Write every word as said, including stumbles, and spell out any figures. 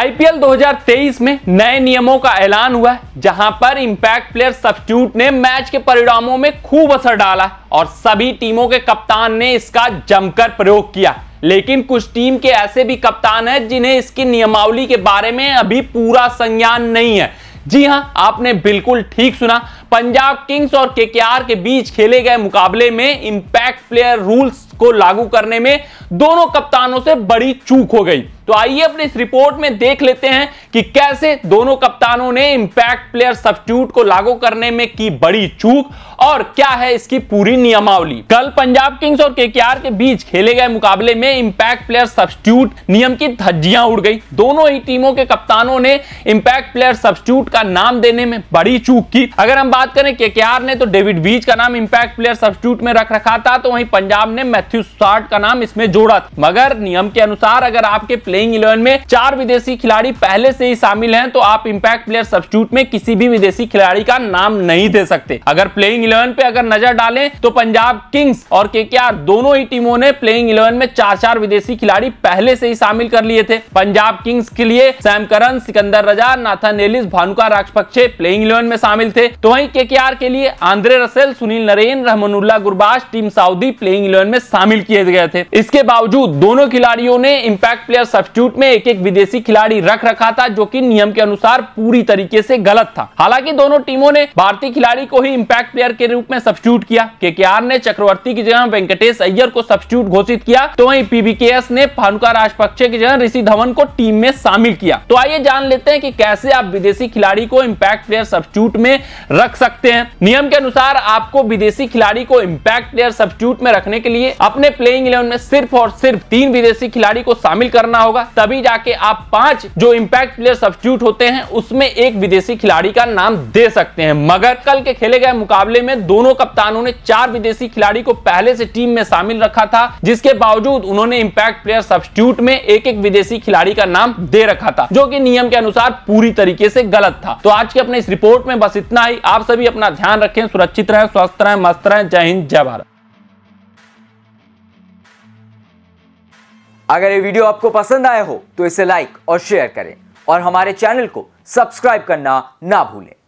I P L दो हज़ार तेईस में नए नियमों का ऐलान हुआ है, जहां पर इंपैक्ट प्लेयर सब्स्टिट्यूट ने मैच के परिणामों में खूब असर डाला है और सभी टीमों के कप्तान ने इसका जमकर प्रयोग किया। लेकिन कुछ टीम के ऐसे भी कप्तान हैं जिन्हें इसकी नियमावली के बारे में अभी पूरा संज्ञान नहीं है। जी हां, आपने बिल्कुल ठीक सुना। पंजाब किंग्स और के के आर के बीच खेले गए मुकाबले में इंपैक्ट प्लेयर रूल्स को लागू करने में दोनों कप्तानों से बड़ी चूक हो गई। तो आइए अपने इस रिपोर्ट में देख लेते हैं कि कैसे दोनों कप्तानों ने इंपैक्ट प्लेयर सब्स्टिट्यूट को लागू करने में की बड़ी चूक और क्या है इसकी पूरी नियमावली। कल पंजाब किंग्स और के के आर के बीच खेले गए मुकाबले में इंपैक्ट प्लेयर सब्स्टिट्यूट नियम की धज्जियां उड़ गई। दोनों ही टीमों के कप्तानों ने इंपैक्ट प्लेयर सब्स्टिट्यूट का नाम देने में बड़ी चूक की। अगर हम बात करें के के आर ने तो डेविड ब्रीज का नाम इंपैक्ट प्लेयर सब्स्टिट्यूट में रख रखा था, तो वहीं पंजाब ने मैथ्यू शॉर्ट का नाम इसमें जोड़ा था। मगर नियम के अनुसार अगर आपके प्लेइंग इलेवन में चार विदेशी खिलाड़ी पहले से ही शामिल हैं तो आप इंपैक्ट प्लेयर सब्स्टिट्यूट में किसी भी विदेशी खिलाड़ी का नाम नहीं दे सकते। अगर प्लेइंग इलेवन पे अगर नजर डालें तो पंजाब किंग्स और के के आर दोनों ही टीमों ने प्लेइंग इलेवन में चार चार विदेशी खिलाड़ी पहले से ही शामिल कर लिए थे। पंजाब किंग्स के लिए Sam Curran, Sikandar Raza, Nathan Ellis, Bhanuka Rajapaksa playing eleven में शामिल थे, तो वहीं के के आर के लिए Andre Russell, Sunil Narine, Rahmanullah Gurbaz, Tim Southee playing eleven में शामिल किए गए थे। इसके बावजूद दोनों खिलाड़ियों ने इंपैक्ट प्लेयर सब्स्टिट्यूट में एक एक विदेशी खिलाड़ी रख रखा था, जो कि नियम के अनुसार पूरी तरीके से गलत था। हालांकि दोनों टीमों ने भारतीय खिलाड़ी को ही इंपैक्ट प्लेयर के रूप में सब्स्टिट्यूट किया। के के आर ने चक्रवर्ती की जगह वेंकटेश अय्यर को सब्स्टिट्यूट घोषित किया, तो वहीं पी बी के एस ने भानुका राजपक्षे की जगह ऋषि धवन को टीम में शामिल किया। तो आइए जान लेते हैं कि कैसे आप विदेशी खिलाड़ी को इंपैक्ट प्लेयर सब्स्टिट्यूट में रख सकते हैं। नियम के अनुसार आपको विदेशी खिलाड़ी को इंपैक्ट प्लेयर सब्स्टिट्यूट में रखने के लिए अपने प्लेइंग इलेवन में सिर्फ और सिर्फ तीन विदेशी खिलाड़ी को शामिल करना होगा, तभी जाके आप पांच जो इंपैक्ट प्लेयर सब्स्टिट्यूट होते हैं उसमें एक विदेशी खिलाड़ी का नाम दे सकते हैं। मगर कल के खेले गए मुकाबले में दोनों कप्तानों ने चार विदेशी खिलाड़ी को पहले से टीम में शामिल रखा था, जिसके बावजूद उन्होंने इंपैक्ट प्लेयर सब्स्टिट्यूट में एक एक विदेशी खिलाड़ी का नाम दे रखा था, जो कि नियम के अनुसार पूरी तरीके से गलत था। तो आज के अपने इस रिपोर्ट में बस इतना ही। आप सभी अपना ध्यान रखें, सुरक्षित रहें, स्वस्थ रहें, मस्त रहें। जय हिंद, जय भारत। अगर ये वीडियो आपको पसंद आया हो तो इसे लाइक और शेयर करें और हमारे चैनल को सब्सक्राइब करना ना भूलें।